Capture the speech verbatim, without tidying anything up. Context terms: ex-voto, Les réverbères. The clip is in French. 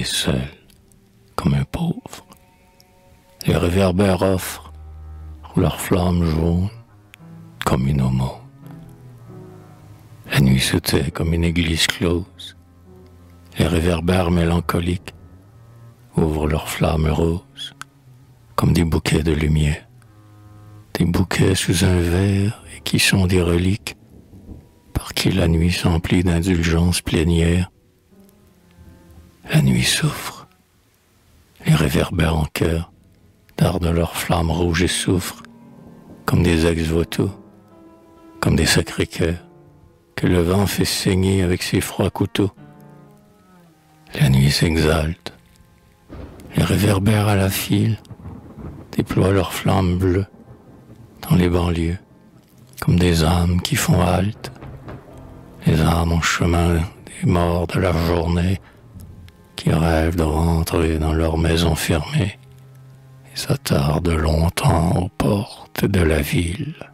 est seul, comme un pauvre. Les réverbères offrent leurs flammes jaunes comme une aumône. La nuit se tait comme une église close. Les réverbères mélancoliques ouvrent leurs flammes roses comme des bouquets de lumière. Des bouquets sous un verre et qui sont des reliques par qui la nuit s'emplit d'indulgence plénière. La nuit souffre, les réverbères en chœur dardent leurs flammes rouges et souffrent comme des ex-voto, comme des sacrés-cœurs que le vent fait saigner avec ses froids couteaux. La nuit s'exalte, les réverbères à la file déploient leurs flammes bleues dans les banlieues, comme des âmes qui font halte, les âmes en chemin des morts de la journée, qui rêvent de rentrer dans leur maison fermée et s'attardent longtemps aux portes de la ville.